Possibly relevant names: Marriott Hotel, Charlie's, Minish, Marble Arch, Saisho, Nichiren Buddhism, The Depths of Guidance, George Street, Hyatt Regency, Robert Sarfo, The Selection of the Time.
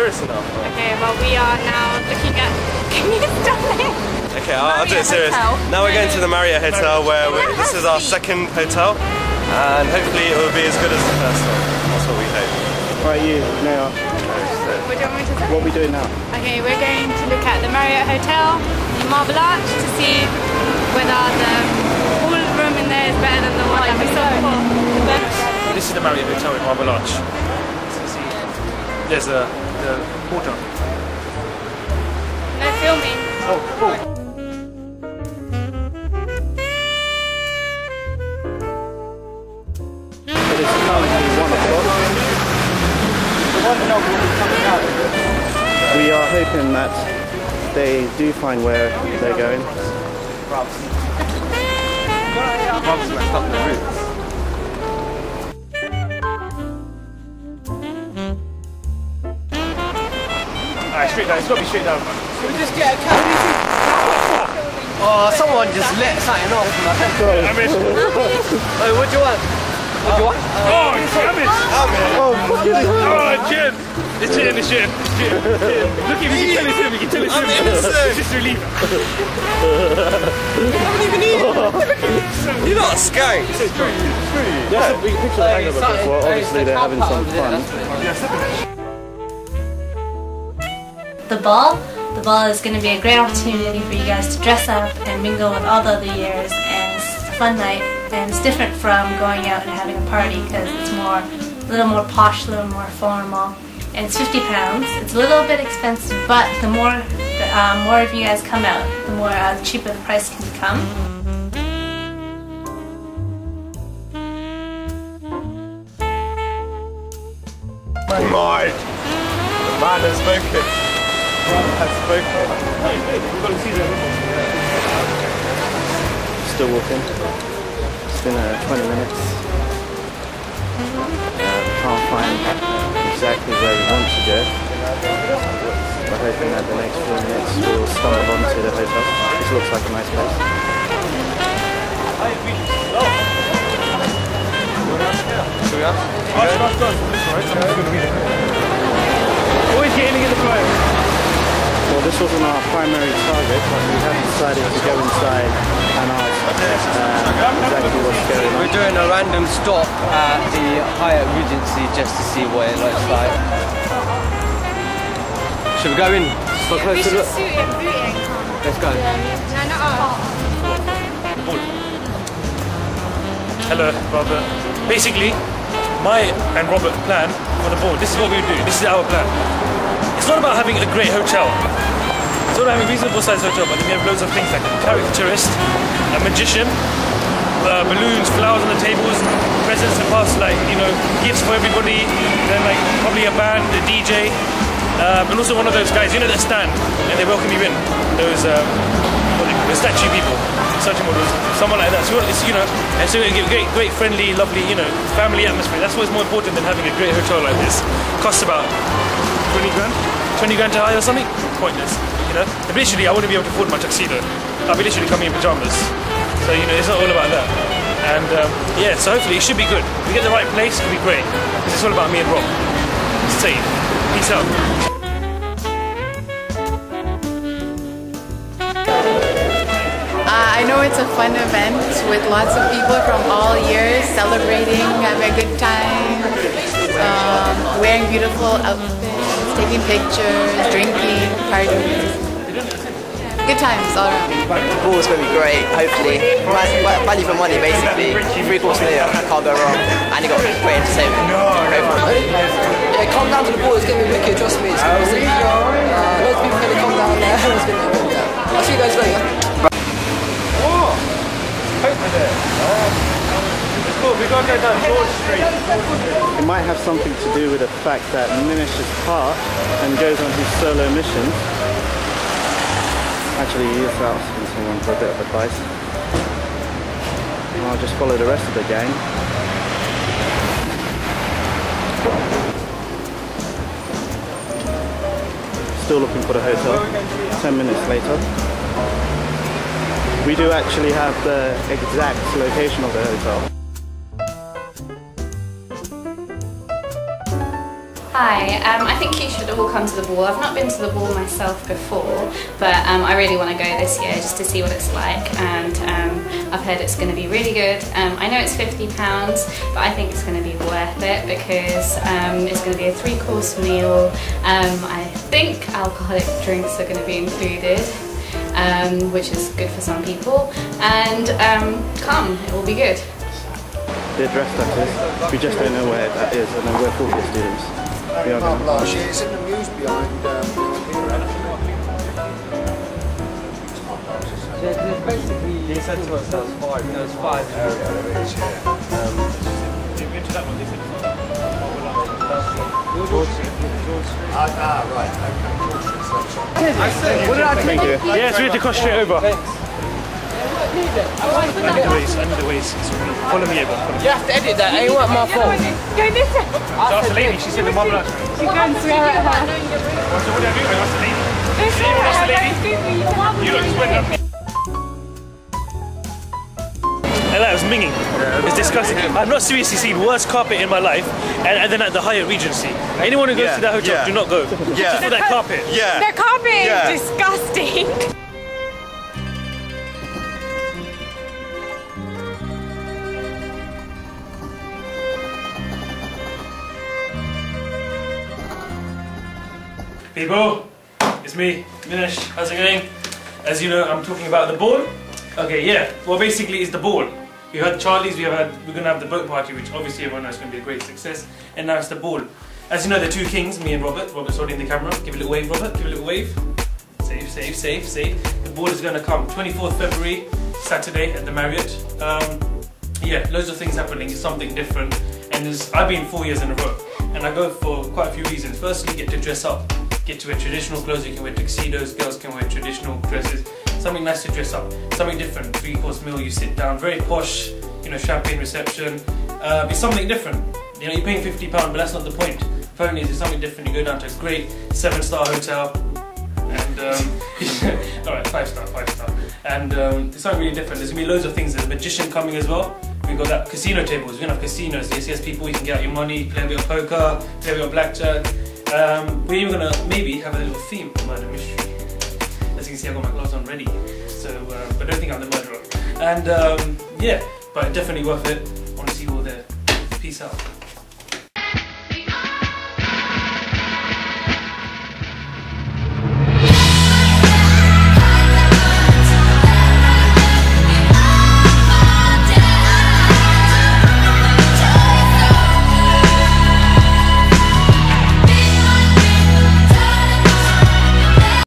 serious enough. Or? Okay, well we are now looking at... Can you stop it? Okay, I'll do it serious. Now we're going to the Marriott Hotel where we're, this is our second hotel and hopefully it will be as good as the first one. That's what we hope. Right, you, now. What do you want me to do? What are we doing now? Okay, we're going to look at the Marriott Hotel, the Marble Arch, to see whether the room in there is better than the one that we saw before. This is the Marriott Hotel in Marble Arch. There's a water. No filming. Oh, cool. But it's currently 1 o'clock. We are hoping that they do find where they're going. Rob's left up the roof. Alright, straight down, it's gotta be straight down. Can we just get a camera? Oh, someone just lit something off. Damage. Oh, what do you want? What do you want? Oh, it's damage! Oh, fucking hell! Oh, Jim! It's shit in the shit. Look, if you can tell it to me, you can tell it to me. It's just relief. You haven't even eaten! You're not scanked! It's true. That's a big picture of hangover before. Obviously, they're having some fun. The ball is going to be a great opportunity for you guys to dress up and mingle with all the other years, and it's a fun night, and it's different from going out and having a party because it's more, a little more posh, a little more formal, and it's £50. It's a little bit expensive, but the more of you guys come out, the more cheaper the price can become. Right, the man has spoken. Still walking. It's been 20 minutes. We can't find exactly where we want to go. We're hoping that the next few minutes we'll stumble onto the hotel. This looks like a nice place. Always getting in the flow. Well, this wasn't our primary target, but we have decided to go inside and ask exactly what's going on. We're doing a random stop at the Hyatt Regency just to see what it looks like. Should we go in? Stop close to look. Let's go. No, not us. Hello, Robert. Basically, my and Robert's plan for the ball. This is what we would do. This is our plan. It's not about having a great hotel. It's not about having a reasonable sized hotel, but we have loads of things like a caricaturist, a magician, balloons, flowers on the tables, presents and past, like, you know, gifts for everybody, then like probably a band, a DJ, and also one of those guys, you know, that stand and they welcome you in. Those the statue people, statue models, someone like that. So it's, you know, and so we give great friendly, lovely, you know, family atmosphere. That's what's more important than having a great hotel like this. Costs about 20 grand to hire or something? Pointless, you know? But literally, I wouldn't be able to afford my tuxedo. I'd be literally coming in pyjamas. So, you know, it's not all about that. And, yeah, so hopefully it should be good. If we get the right place, it'll be great. Because it's all about me and Rob. See you. Peace out. I know it's a fun event with lots of people from all years celebrating, having a good time, wearing beautiful outfits. Taking pictures, drinking, partying. Good times all around. The ball's going to be great, hopefully. Value for money, basically. 3 course meal, can't go wrong. And you got great entertainment. Yeah, come down to the ball, it's going to be wicked, trust me. It's going to be loads of people are going to come down there. It's going to be wicked. I'll see you guys later. Oh! Hopefully there. Oh. Cool, we've got to go down George Street. It might have something to do with the fact that Minish is parked and goes on his solo mission. Actually, he is asking someone for a bit of advice. And I'll just follow the rest of the gang. Still looking for the hotel. 10 minutes later. We do actually have the exact location of the hotel. Hi, I think you should all come to the ball. I've not been to the ball myself before, but I really want to go this year just to see what it's like, and I've heard it's going to be really good. I know it's £50, but I think it's going to be worth it because it's going to be a three-course meal. I think alcoholic drinks are going to be included, which is good for some people, and come, it will be good. The address that is, we just don't know where that is, and then we're 40 students. We are going to... It's in the muse behind here. There's basically... He said to us that was five, there was five areas here. You've been to that one, they said it's not. George Street. Ah, right, okay, George Street section. What did I think? Yes, we had to cross straight over. Thanks. Anyways, follow me over. You have to edit that, it wasn't my fault. Go this way. That's the lady, she's in the Marble Arch. She's going to swear at her. What's the lady? What's the lady? What's the lady? You look sweating. That was minging. It's disgusting. I've not seriously seen worse carpet in my life, and then at the Hyatt Regency. Anyone who goes to that hotel, do not go. Just for that carpet. That carpet is disgusting. People, it's me, Minish. How's it going? As you know, I'm talking about the ball. Okay, yeah. Well, basically, it's the ball. We had Charlie's. We're gonna have the boat party, which obviously everyone knows is gonna be a great success. And now it's the ball. As you know, the two kings, me and Robert. Robert's holding the camera. Give a little wave, Robert. Give a little wave. Save, save, save, save. The ball is gonna come 24th February, Saturday at the Marriott. Yeah, loads of things happening. It's something different. And I've been 4 years in a row, and I go for quite a few reasons. Firstly, get to dress up. Get to wear traditional clothes, you can wear tuxedos, girls can wear traditional dresses, something nice to dress up, something different, three-course meal, you sit down, very posh, you know, champagne reception, it's something different, you know, you're paying £50, but that's not the point. The point is it's something different, you go down to a great 7-star hotel, and, alright, 5-star, and it's something really different. There's going to be loads of things, there's a magician coming as well. We've got that casino tables, we're going to have casinos, yes, people, you can get out your money, play a bit of poker, play a bit of blackjack. We're even going to maybe have a little theme for murder mystery. As you can see, I've got my gloves on ready, so but I don't think I'm the murderer. And yeah, but definitely worth it. I want to see you all there. Peace out.